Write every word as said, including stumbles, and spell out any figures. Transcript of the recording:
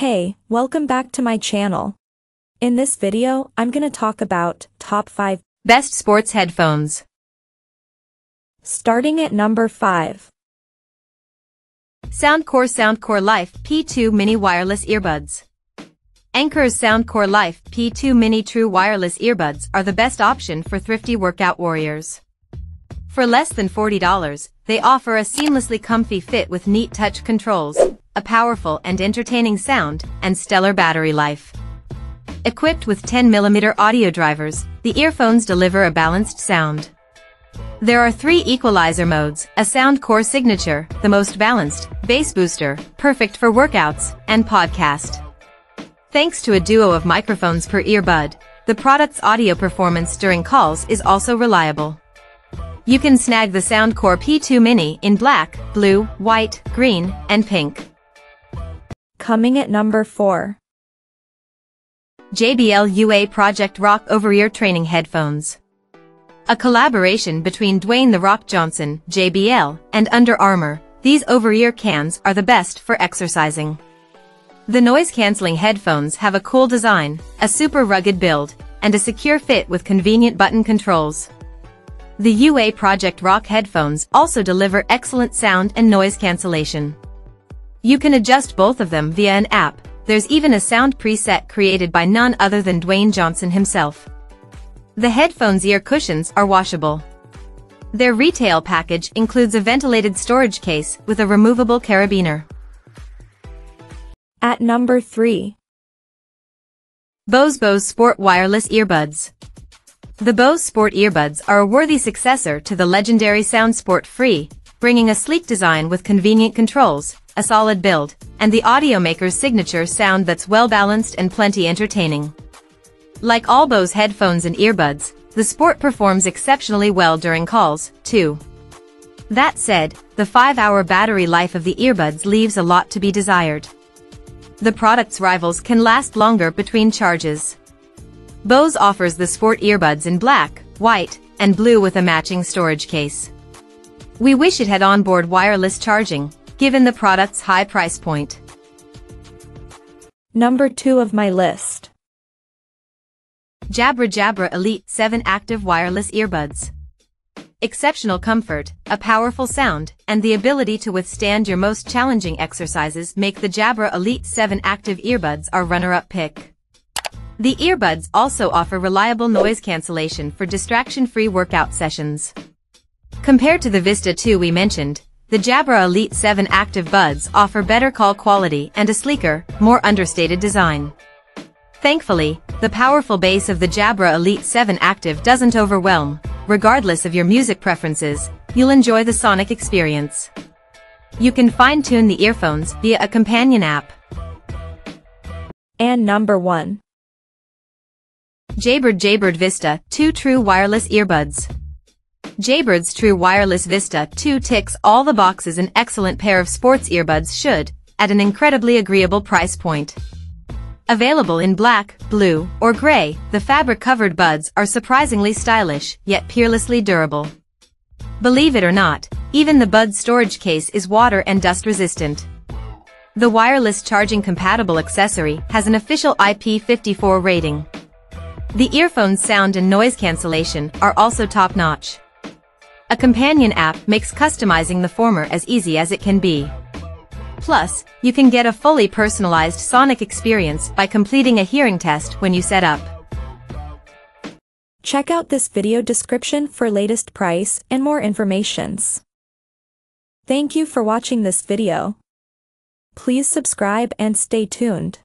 Hey, welcome back to my channel. In this video, I'm gonna talk about top five best sports headphones. Starting at number five. Soundcore Soundcore Life P two Mini Wireless Earbuds. Anker's Soundcore Life P two Mini True Wireless Earbuds are the best option for thrifty workout warriors. For less than forty dollars, they offer a seamlessly comfy fit with neat touch controls, a powerful and entertaining sound, and stellar battery life. Equipped with ten millimeter audio drivers, the earphones deliver a balanced sound. There are three equalizer modes: a Soundcore Signature, the most balanced, bass booster, perfect for workouts, and podcast. Thanks to a duo of microphones per earbud, the product's audio performance during calls is also reliable. You can snag the Soundcore P two Mini in black, blue, white, green, and pink. Coming at number four. J B L U A Project Rock Over-Ear Training Headphones. A collaboration between Dwayne "The Rock" Johnson, J B L, and Under Armour, these over-ear cans are the best for exercising. The noise-canceling headphones have a cool design, a super rugged build, and a secure fit with convenient button controls. The U A Project Rock headphones also deliver excellent sound and noise cancellation. You can adjust both of them via an app. There's even a sound preset created by none other than Dwayne Johnson himself. The headphones' ear cushions are washable. Their retail package includes a ventilated storage case with a removable carabiner. At number three. Bose Bose Sport Wireless Earbuds. The Bose Sport earbuds are a worthy successor to the legendary SoundSport Free, bringing a sleek design with convenient controls, a solid build, and the audiomaker's signature sound that's well-balanced and plenty entertaining. Like all Bose headphones and earbuds, the Sport performs exceptionally well during calls, too. That said, the five hour battery life of the earbuds leaves a lot to be desired. The product's rivals can last longer between charges. Bose offers the Sport earbuds in black, white, and blue with a matching storage case. We wish it had onboard wireless charging, given the product's high price point. Number two of my list. Jabra Jabra Elite seven Active Wireless Earbuds. Exceptional comfort, a powerful sound, and the ability to withstand your most challenging exercises make the Jabra Elite seven Active earbuds our runner-up pick. The earbuds also offer reliable noise cancellation for distraction-free workout sessions. Compared to the Vista two we mentioned, the Jabra Elite seven Active buds offer better call quality and a sleeker, more understated design. Thankfully, the powerful bass of the Jabra Elite seven Active doesn't overwhelm. Regardless of your music preferences, you'll enjoy the sonic experience. You can fine-tune the earphones via a companion app. And number one. Jaybird Jaybird Vista two True Wireless Earbuds. Jaybird's True Wireless Vista two ticks all the boxes an excellent pair of sports earbuds should, at an incredibly agreeable price point. Available in black, blue, or gray, the fabric-covered buds are surprisingly stylish, yet peerlessly durable. Believe it or not, even the bud storage case is water and dust resistant. The wireless charging compatible accessory has an official I P fifty-four rating. The earphones' sound and noise cancellation are also top-notch. A companion app makes customizing the former as easy as it can be. Plus, you can get a fully personalized sonic experience by completing a hearing test when you set up. Check out this video description for latest price and more informations. Thank you for watching this video. Please subscribe and stay tuned.